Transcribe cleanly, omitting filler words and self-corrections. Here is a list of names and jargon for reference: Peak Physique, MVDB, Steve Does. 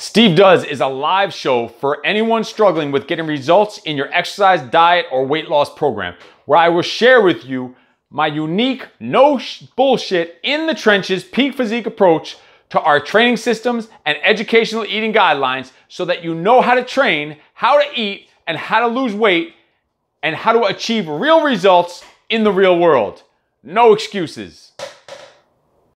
Steve Does is a live show for anyone struggling with getting results in your exercise, diet, or weight loss program, where I will share with you my unique, no bullshit, in the trenches, peak physique approach to our training systems and educational eating guidelines so that you know how to train, how to eat, and how to lose weight, and how to achieve real results in the real world. No excuses.